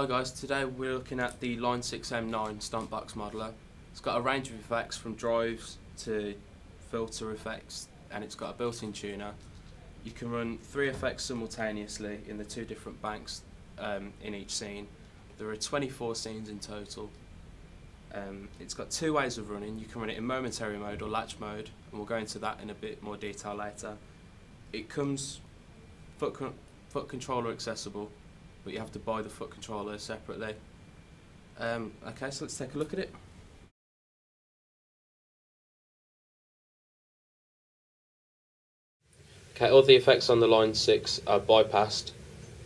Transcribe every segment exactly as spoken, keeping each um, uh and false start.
Hi guys, today we're looking at the Line six M nine Stuntbox modeler. It's got a range of effects from drives to filter effects, and it's got a built-in tuner. You can run three effects simultaneously in the two different banks um, in each scene. There are twenty-four scenes in total. Um, it's got two ways of running. You can run it in momentary mode or latch mode, and we'll go into that in a bit more detail later. It comes foot, con foot controller accessible, but you have to buy the foot controller separately. Um, okay, so let's take a look at it. Okay, all the effects on the Line six are bypassed,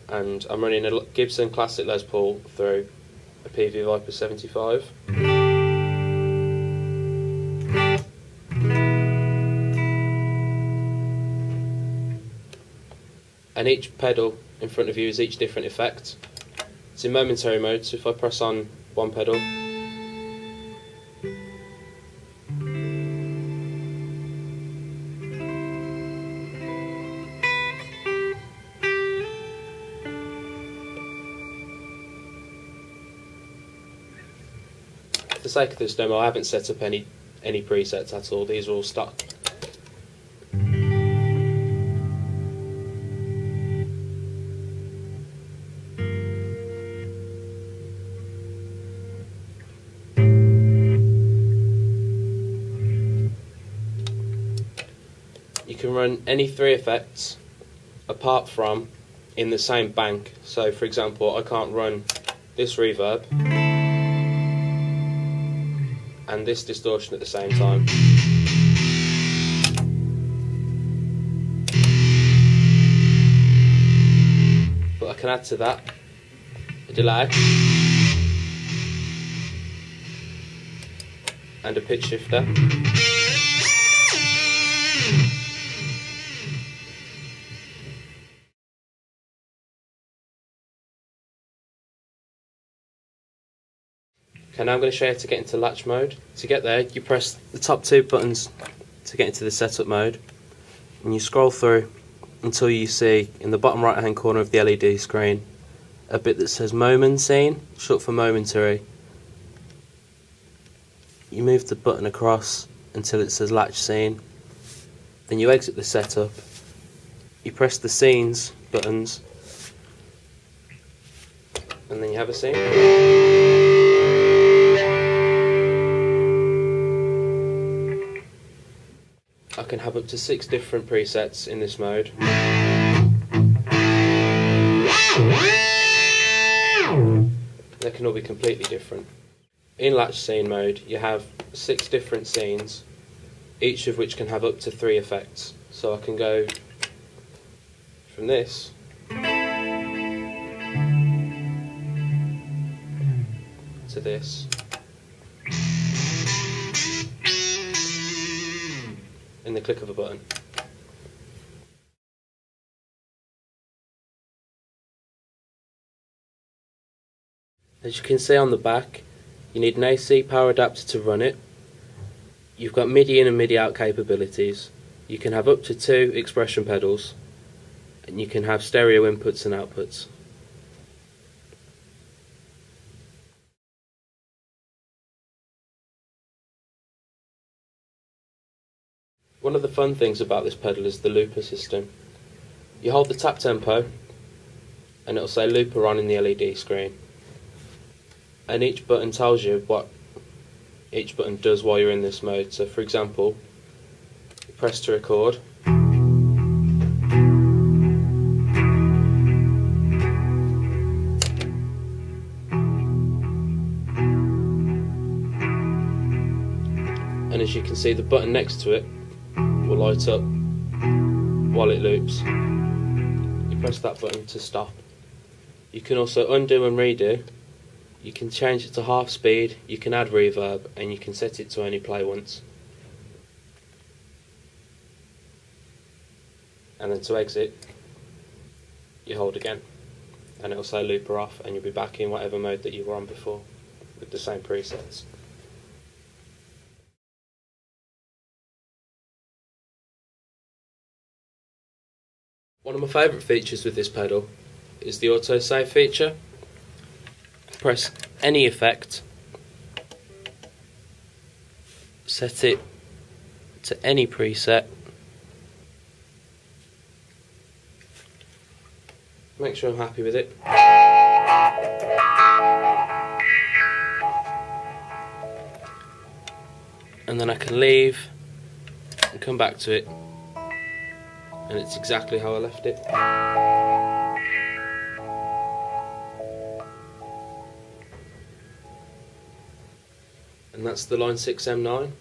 and I'm running a Gibson Classic Les Paul through a Peavey Viper seventy-five. And each pedal in front of you is each different effect. It's in momentary mode, so if I press on one pedal, for the sake of this demo I haven't set up any any presets at all, these are all stock. You can run any three effects apart from in the same bank. So for example, I can't run this reverb and this distortion at the same time. But I can add to that a delay and a pitch shifter. Okay, now I'm going to show you how to get into latch mode. To get there, you press the top two buttons to get into the setup mode, and you scroll through until you see in the bottom right hand corner of the L E D screen a bit that says moment scene, short for momentary. You move the button across until it says latch scene, then you exit the setup, you press the scenes buttons, and then you have a scene. I can have up to six different presets in this mode. They can all be completely different. In latch scene mode you have six different scenes, each of which can have up to three effects. So I can go from this to this in the click of a button. As you can see on the back, you need an A C power adapter to run it. You've got MIDI in and MIDI out capabilities. You can have up to two expression pedals, and you can have stereo inputs and outputs. One of the fun things about this pedal is the looper system. You hold the tap tempo and it'll say looper on in the L E D screen, and each button tells you what each button does while you're in this mode. So for example, you press to record, and as you can see the button next to it will light up while it loops. You press that button to stop. You can also undo and redo. You can change it to half speed, you can add reverb, and you can set it to only play once. And then to exit you hold again and it'll say looper off, and you'll be back in whatever mode that you were on before with the same presets. One of my favourite features with this pedal is the autosave feature. press any effect, set it to any preset, make sure I'm happy with it. And then I can leave and come back to it, and it's exactly how I left it. And that's the Line six M nine.